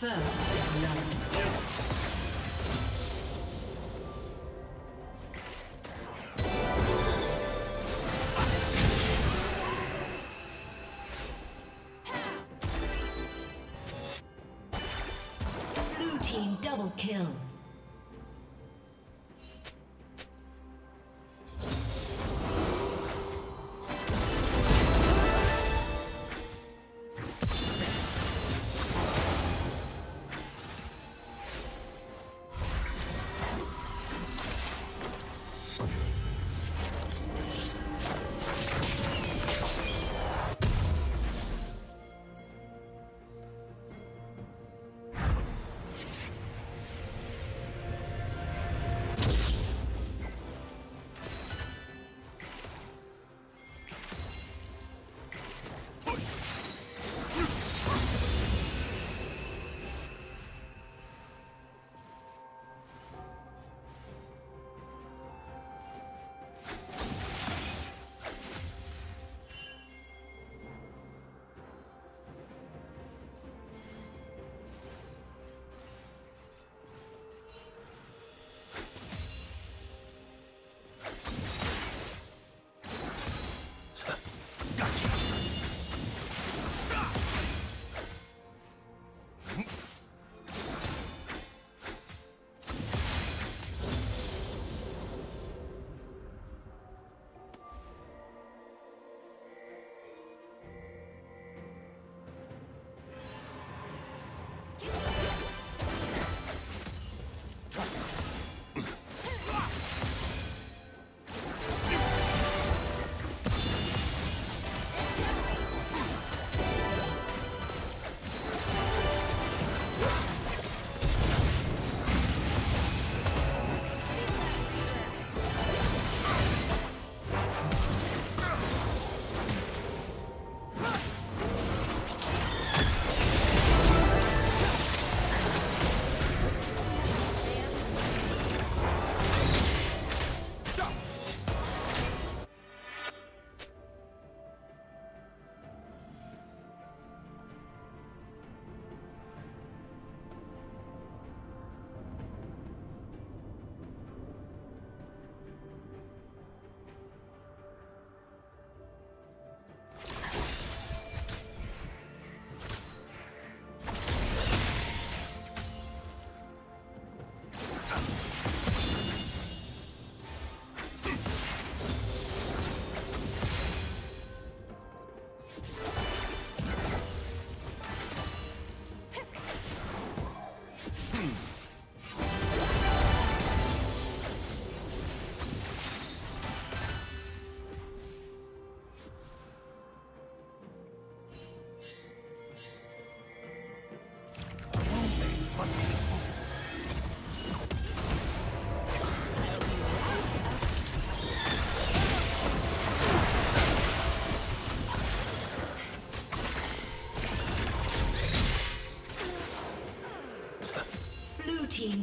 First love. Double kill.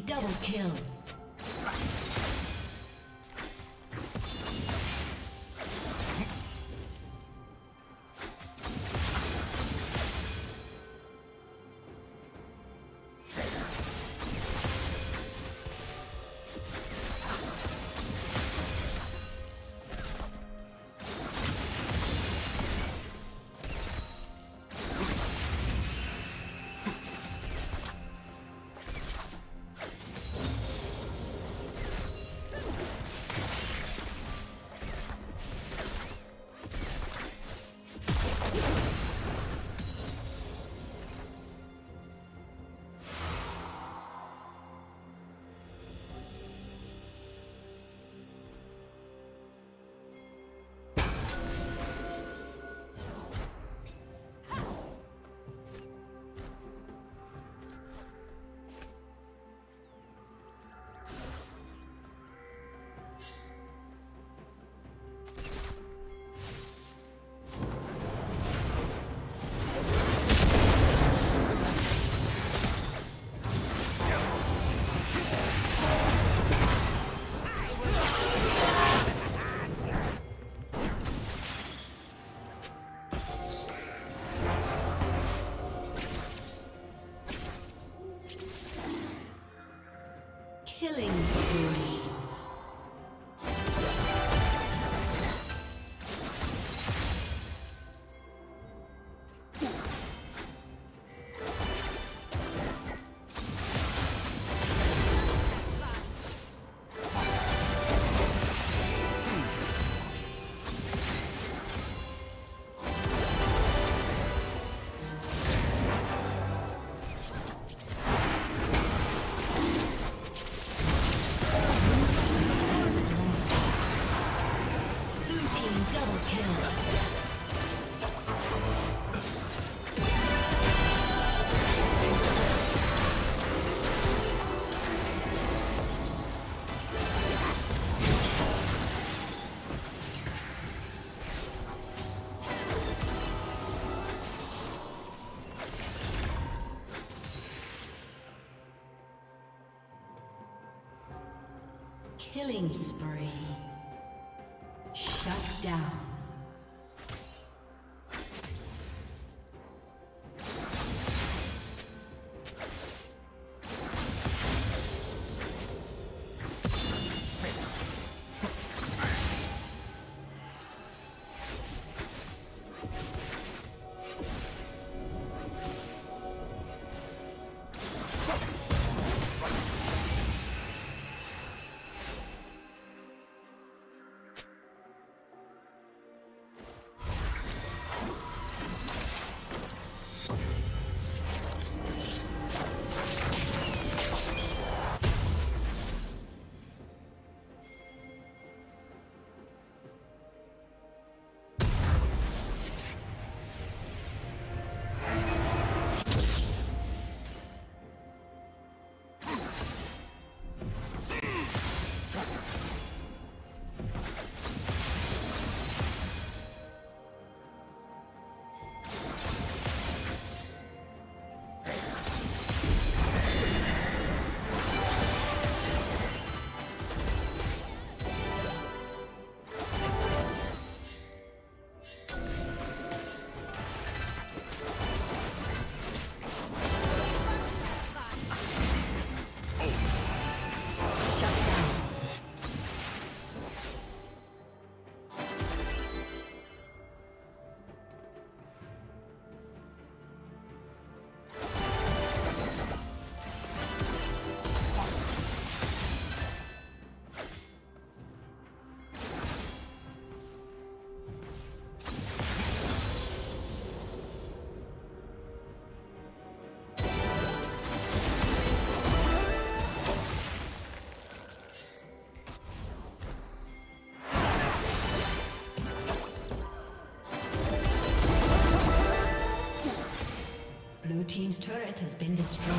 Double kill. Killing spree. Shut down. Team's turret has been destroyed.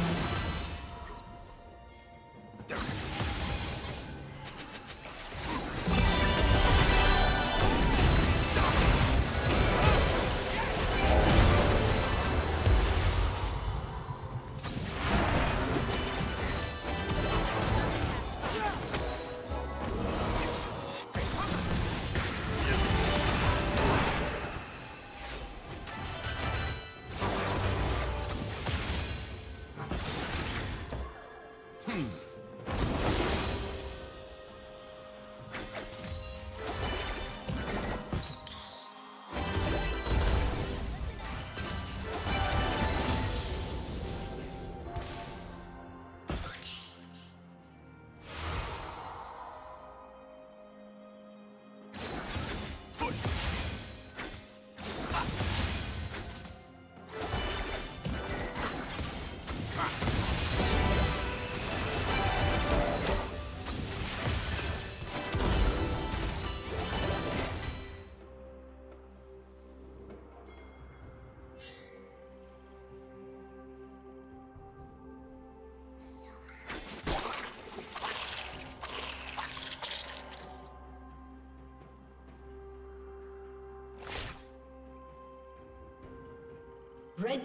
Red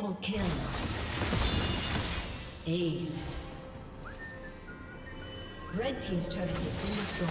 Double kill. Aced. Red team's turret has been destroyed.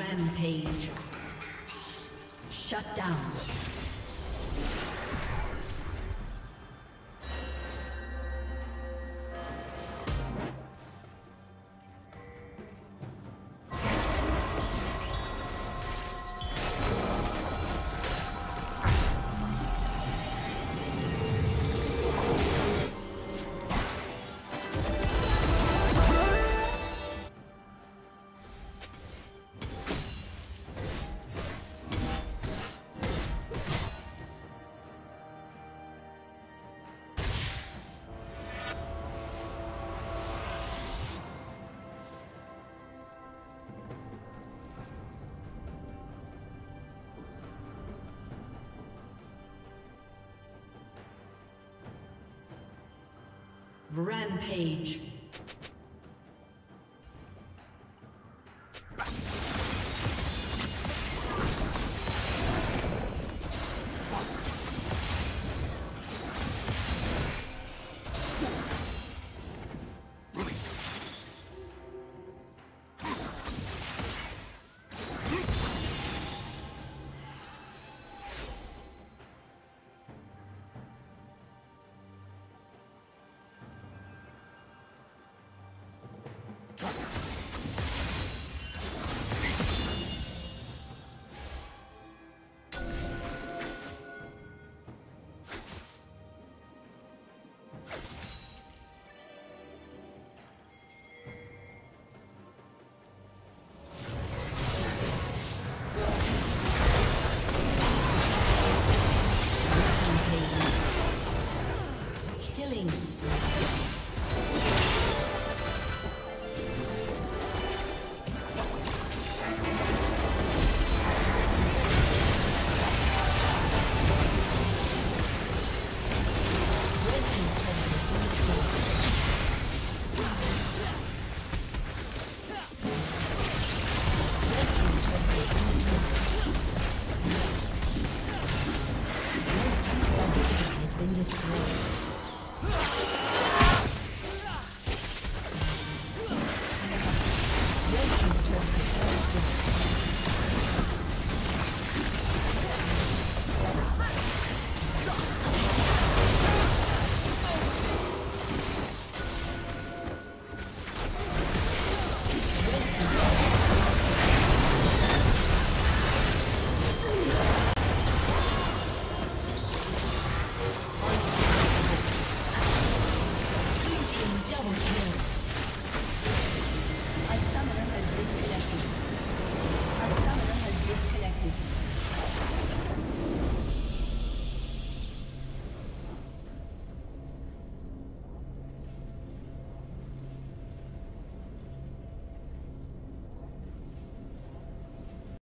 Rampage. Shut down. Rampage.